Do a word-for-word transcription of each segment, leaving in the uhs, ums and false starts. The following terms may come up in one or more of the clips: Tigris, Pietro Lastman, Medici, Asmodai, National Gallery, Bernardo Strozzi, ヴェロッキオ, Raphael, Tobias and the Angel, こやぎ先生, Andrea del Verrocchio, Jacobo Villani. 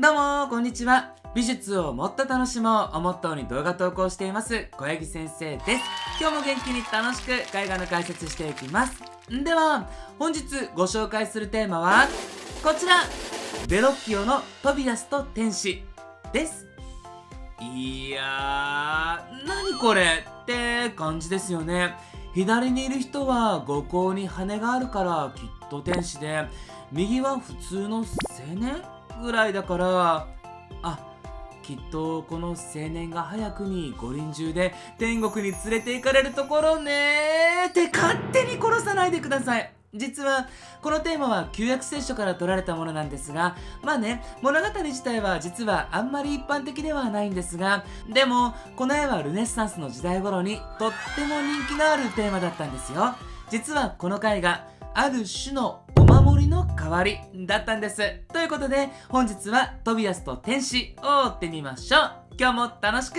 どうもー、こんにちは。美術をもっと楽しもうをモットーに動画投稿しています、小柳先生です。今日も元気に楽しく絵画の解説していきます。では、本日ご紹介するテーマは、こちらベロッキオのトビアスと天使です。いやー、何これって感じですよね。左にいる人は五光に羽があるからきっと天使で、右は普通の青年ぐらいだから、あ、きっとこの青年が早くに五輪中で天国に連れて行かれるところねーって勝手に殺さないでください。実はこのテーマは旧約聖書から取られたものなんですが、まあね、物語自体は実はあんまり一般的ではないんですが、でもこの絵はルネッサンスの時代頃にとっても人気のあるテーマだったんですよ。実はこの絵画、ある種のお守りの代わりだったんです。ということで本日はトビアスと天使を追ってみましょう。今日も楽しく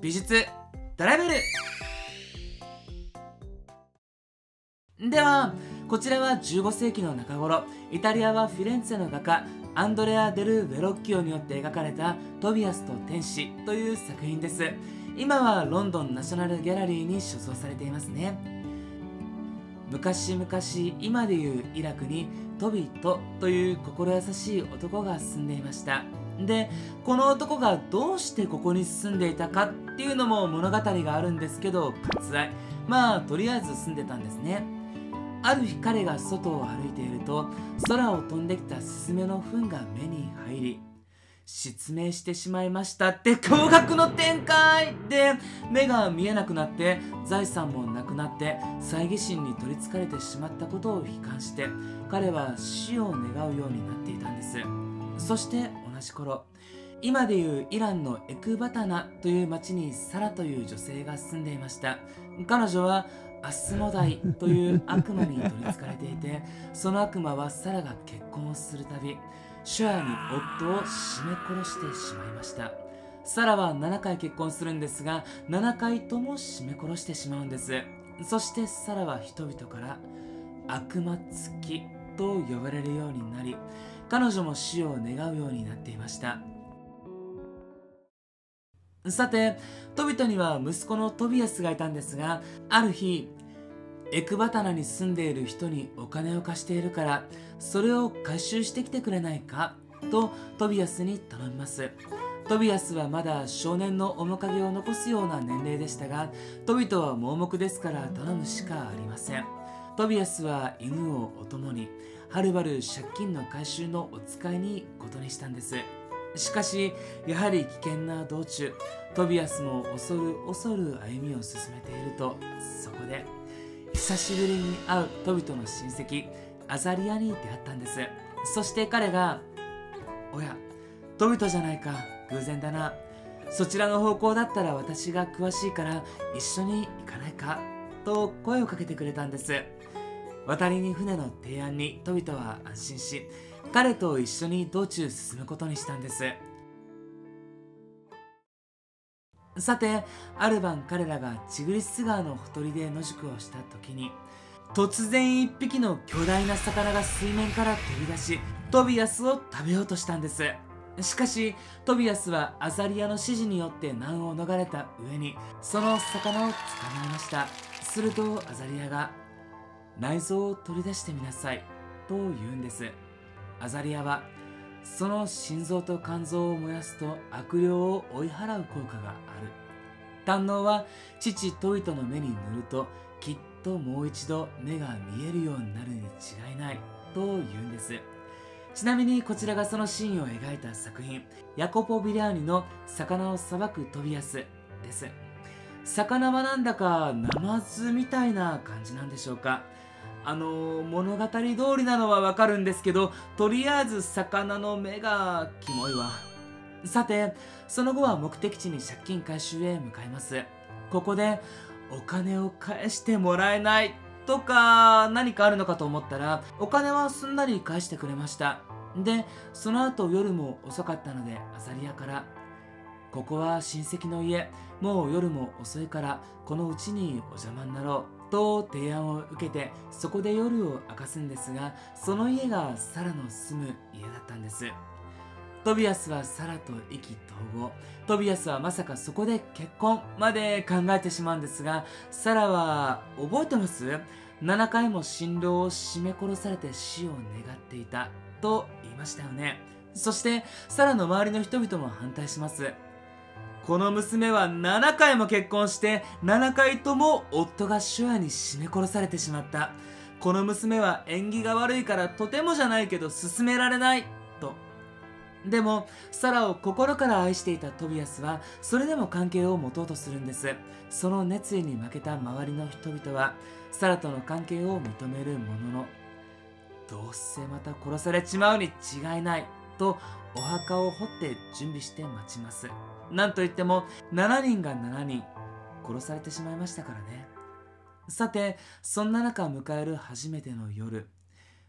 美術トラベル。では、こちらはじゅうご世紀の中頃、イタリアはフィレンツェの画家アンドレア・デル・ベロッキオによって描かれた「トビアスと天使」という作品です。今はロンドンナショナルギャラリーに所蔵されていますね。昔々、今でいうイラクにトビトという心優しい男が住んでいました。で、この男がどうしてここに住んでいたかっていうのも物語があるんですけど割愛。まあとりあえず住んでたんですね。ある日、彼が外を歩いていると空を飛んできたスズメの糞が目に入り失明してしまいましたって驚愕の展開で、目が見えなくなって財産もなくなって猜疑心に取りつかれてしまったことを悲観して彼は死を願うようになっていたんです。そして同じ頃、今でいうイランのエクバタナという町にサラという女性が住んでいました。彼女はアスモダイという悪魔に取りつかれていて、その悪魔はサラが結婚をするたびシュアに夫を絞め殺してしまいました。サラはななかい結婚するんですがななかいとも絞め殺してしまうんです。そしてサラは人々から悪魔付きと呼ばれるようになり、彼女も死を願うようになっていました。さて、トビトには息子のトビアスがいたんですが、ある日エクバタナに住んでいる人にお金を貸しているからそれを回収してきてくれないかとトビアスに頼みます。トビアスはまだ少年の面影を残すような年齢でしたが、トビトは盲目ですから頼むしかありません。トビアスは犬をお供にはるばる借金の回収のお使いに行くことにしたんです。しかしやはり危険な道中、トビアスも恐る恐る歩みを進めていると、そこで久しぶりに会うトビトの親戚アザリアに出会ったんです。そして彼が「おや、トビトじゃないか、偶然だな。そちらの方向だったら私が詳しいから一緒に行かないか」と声をかけてくれたんです。渡りに船の提案にトビトは安心し、彼と一緒に道中進むことにしたんです。さて、ある晩彼らがチグリス川のほとりで野宿をした時に、突然一匹の巨大な魚が水面から飛び出しトビアスを食べようとしたんです。しかしトビアスはアザリアの指示によって難を逃れた上にその魚を捕まえました。するとアザリアが「内臓を取り出してみなさい」と言うんです。アザリアはその心臓と肝臓を燃やすと悪霊を追い払う効果がある。胆のうは父トビトの目に塗るときっともう一度目が見えるようになるに違いないと言うんです。ちなみにこちらがそのシーンを描いた作品、ヤコポ・ヴィリャーニの「魚をさばくトビアス」です。魚はなんだかナマズみたいな感じなんでしょうか。あの物語通りなのはわかるんですけど、とりあえず魚の目がキモいわ。さて、その後は目的地に借金回収へ向かいます。ここでお金を返してもらえないとか何かあるのかと思ったら、お金はすんなり返してくれました。で、その後夜も遅かったのでアザリアから「ここは親戚の家、もう夜も遅いからこのうちにお邪魔になろう」と提案を受けてそこで夜を明かすんですが、その家がサラの住む家だったんです。トビアスはサラと意気投合。トビアスはまさかそこで結婚まで考えてしまうんですが、サラは覚えてます？ななかいも新郎を絞め殺されて死を願っていたと言いましたよね。そしてサラの周りの人々も反対します。この娘はななかいも結婚してななかいとも夫がシュアに絞め殺されてしまった。この娘は縁起が悪いからとてもじゃないけど勧められないと。でもサラを心から愛していたトビアスはそれでも関係を持とうとするんです。その熱意に負けた周りの人々はサラとの関係を認めるものの、どうせまた殺されちまうに違いないとお墓を掘って準備して待ちます。なんといってもしちにんがしちにん殺されてしまいましたからね。さてそんな中迎える初めての夜、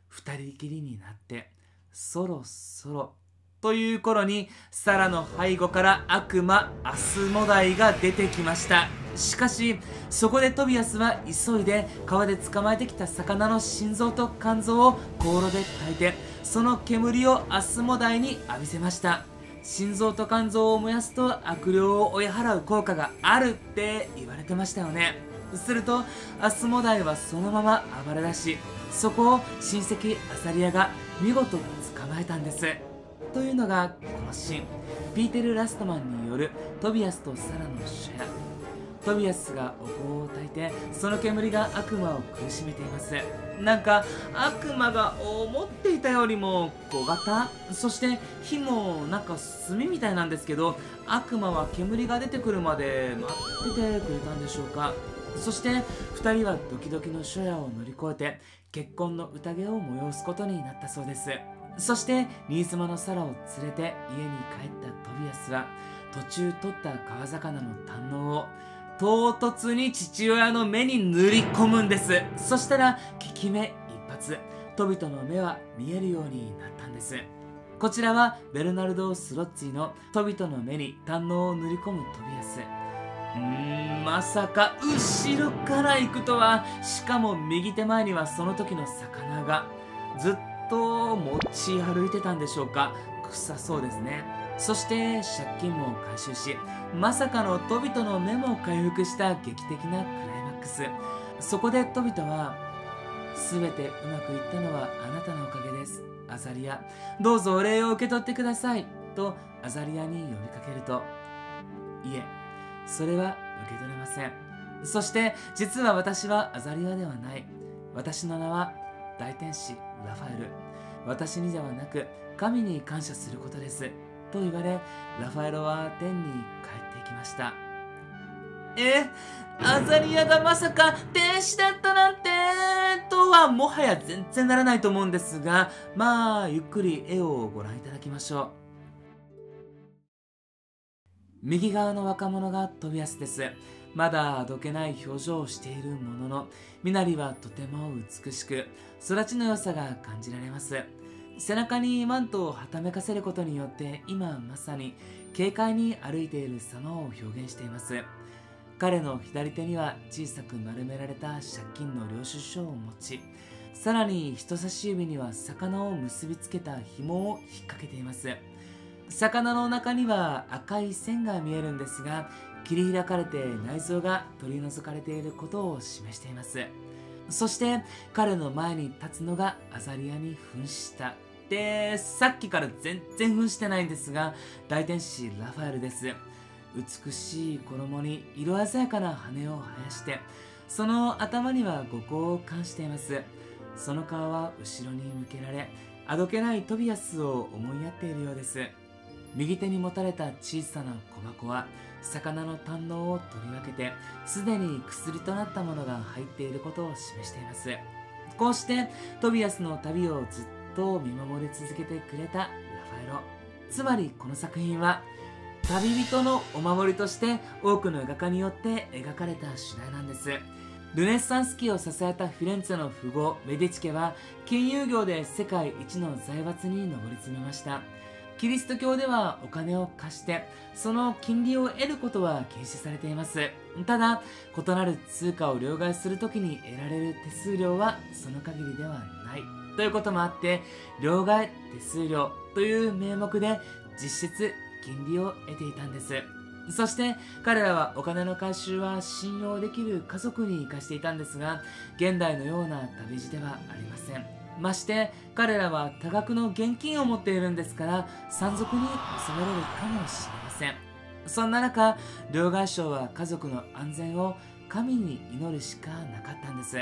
ふたりきりになってそろそろという頃にサラの背後から悪魔アスモダイが出てきました。しかしそこでトビアスは急いで川で捕まえてきた魚の心臓と肝臓を香炉で炊いて、その煙をアスモダイに浴びせました。心臓と肝臓を燃やすと悪霊を追い払う効果があるって言われてましたよね。するとアスモダイはそのまま暴れ出し、そこを親戚アザリアが見事捕まえたんです。というのがこのシーン、ピーテル・ラストマンによるトビアスとサラの主演。トビアスがお香を焚いてその煙が悪魔を苦しめています。なんか悪魔が思っていたよりも小型、そして火もなんか炭みたいなんですけど、悪魔は煙が出てくるまで待っててくれたんでしょうか。そしてふたりはドキドキの初夜を乗り越えて結婚の宴を催すことになったそうです。そして新妻のサラを連れて家に帰ったトビアスは途中取った川魚の胆のうを唐突に父親の目に塗り込むんです。そしたら効き目一発、人々の目は見えるようになったんです。こちらはベルナルド・スロッツィの人々の目に胆のうを塗り込むトビアス。うーん、まさか後ろから行くとは。しかも右手前にはその時の魚がずっと持ち歩いてたんでしょうか。臭そうですね。そして借金も回収し、まさかのトビトの目も回復した劇的なクライマックス。そこでトビトは「すべてうまくいったのはあなたのおかげですアザリア、どうぞお礼を受け取ってください」とアザリアに呼びかけると「いえ、それは受け取れません。そして実は私はアザリアではない。私の名は大天使ラファエル。私にではなく神に感謝することです」と言われ、ラファエルは天に帰ってきました。え、アザリアがまさか天使だったなんてとはもはや全然ならないと思うんですが、まあゆっくり絵をご覧いただきましょう。右側の若者がトビアスです。まだあどけない表情をしているものの、身なりはとても美しく、育ちの良さが感じられます。背中にマントをはためかせることによって、今まさに軽快に歩いている様を表現しています。彼の左手には小さく丸められた借金の領収書を持ち、さらに人差し指には魚を結びつけた紐を引っ掛けています。魚の中には赤い線が見えるんですが、切り開かれて内臓が取り除かれていることを示しています。そして彼の前に立つのがアザリアに扮したで、さっきから全然扮してないんですが、大天使ラファエルです。美しい衣に色鮮やかな羽を生やして、その頭には五光を冠しています。その顔は後ろに向けられ、あどけないトビアスを思いやっているようです。右手に持たれた小さな小箱は魚の胆のうを取り分けて、すでに薬となったものが入っていることを示しています。こうしてトビアスの旅をずっと見守り続けてくれたラファエロ、つまりこの作品は旅人のお守りとして多くの画家によって描かれた主題なんです。ルネッサンス期を支えたフィレンツェの富豪メディチ家は金融業で世界一の財閥に上り詰めました。キリスト教ではお金を貸してその金利を得ることは禁止されています。ただ異なる通貨を両替するときに得られる手数料はその限りではないということもあって、両替手数料という名目で実質金利を得ていたんです。そして彼らはお金の回収は信用できる家族に貸していたんですが、現代のような旅路ではありません。まして彼らは多額の現金を持っているんですから、山賊に襲われるかもしれません。そんな中、両替商は家族の安全を神に祈るしかなかったんです。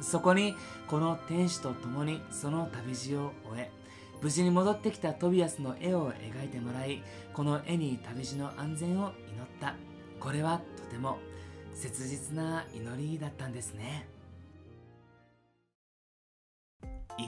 そこにこの天使と共にその旅路を終え、無事に戻ってきたトビアスの絵を描いてもらい、この絵に旅路の安全を祈った。これはとても切実な祈りだったんですね。い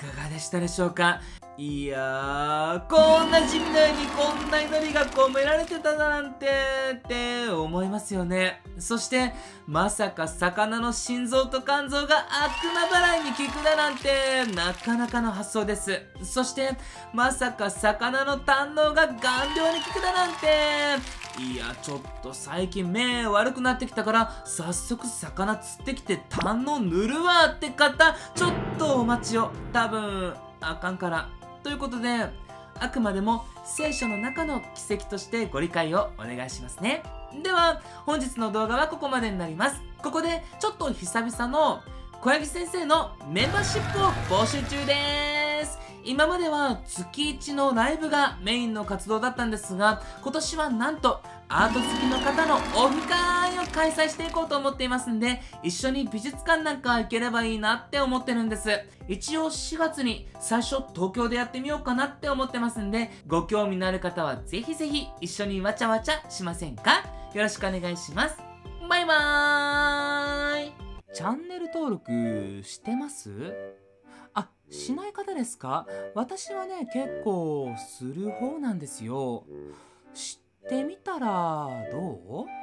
かがでしたでしょうか。いやー、こんな地味な絵にこんな祈りが込められてたなんてって思いますよね。そしてまさか魚の心臓と肝臓が悪魔払いに効くだなんてなかなかの発想です。そしてまさか魚の胆のうが顔料に効くだなんて、いやちょっと最近目悪くなってきたから早速魚釣ってきて胆のう塗るわって方、ちょっとお待ちを。多分あかんからということで、あくまでも聖書の中の奇跡としてご理解をお願いしますね。では本日の動画はここまでになります。ここでちょっと久々の小柳先生のメンバーシップを募集中です。今までは月いちのライブがメインの活動だったんですが、今年はなんとアート好きの方のオフ会を開催していこうと思っていますんで、一緒に美術館なんか行ければいいなって思ってるんです。一応しがつに最初東京でやってみようかなって思ってますんで、ご興味のある方はぜひぜひ一緒にわちゃわちゃしませんか。よろしくお願いします。バイバーイ。チャンネル登録してます？あ、しない方ですか？私はね、結構する方なんですよ。してみたらどう？